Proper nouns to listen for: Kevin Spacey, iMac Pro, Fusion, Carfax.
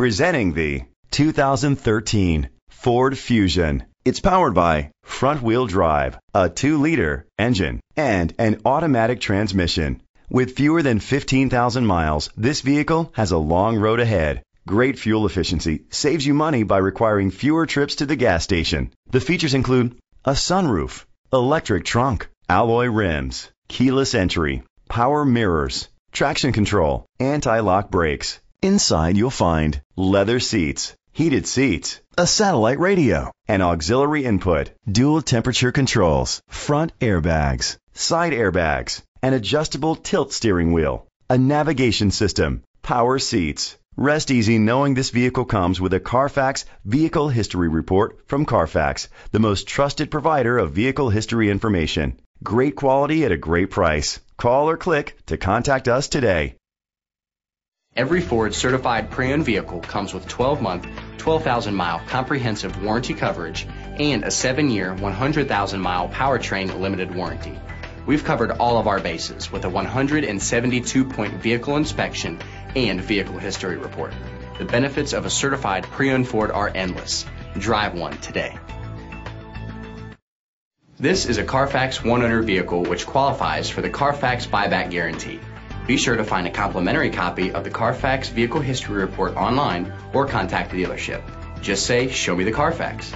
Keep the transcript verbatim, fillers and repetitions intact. Presenting the two thousand thirteen Ford Fusion. It's powered by front-wheel drive, a two liter engine, and an automatic transmission. With fewer than fifteen thousand miles, this vehicle has a long road ahead. Great fuel efficiency saves you money by requiring fewer trips to the gas station. The features include a sunroof, electric trunk, alloy rims, keyless entry, power mirrors, traction control, anti-lock brakes. Inside you'll find leather seats, heated seats, a satellite radio, an auxiliary input, dual temperature controls, front airbags, side airbags, an adjustable tilt steering wheel, a navigation system, power seats. Rest easy knowing this vehicle comes with a Carfax Vehicle History Report from Carfax, the most trusted provider of vehicle history information. Great quality at a great price. Call or click to contact us today. Every Ford certified pre-owned vehicle comes with twelve month, twelve thousand mile comprehensive warranty coverage and a seven year, one hundred thousand mile powertrain limited warranty. We've covered all of our bases with a one hundred seventy-two point vehicle inspection and vehicle history report. The benefits of a certified pre-owned Ford are endless. Drive one today. This is a Carfax one owner vehicle which qualifies for the Carfax buyback guarantee. Be sure to find a complimentary copy of the Carfax Vehicle History Report online or contact the dealership. Just say, "Show me the Carfax."